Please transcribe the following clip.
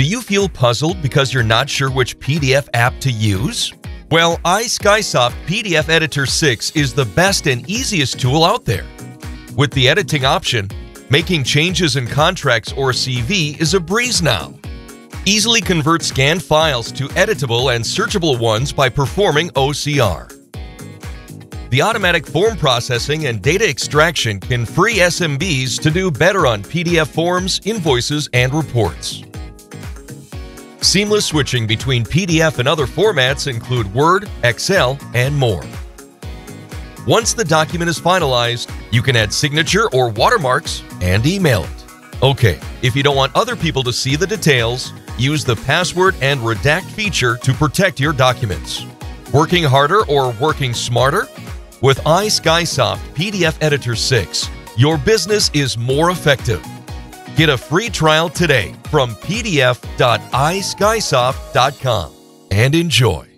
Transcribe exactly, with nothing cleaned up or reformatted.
Do you feel puzzled because you're not sure which P D F app to use? Well, iSkySoft P D F Editor six is the best and easiest tool out there. With the editing option, making changes in contracts or C V is a breeze now. Easily convert scanned files to editable and searchable ones by performing O C R. The automatic form processing and data extraction can free S M Bs to do better on P D F forms, invoices, and reports. Seamless switching between P D F and other formats include Word, Excel, and more. Once the document is finalized, you can add signature or watermarks and email it. Okay, if you don't want other people to see the details, use the password and redact feature to protect your documents. Working harder or working smarter? With iSkySoft P D F Editor six, your business is more effective. Get a free trial today from p d f dot iskysoft dot com and enjoy.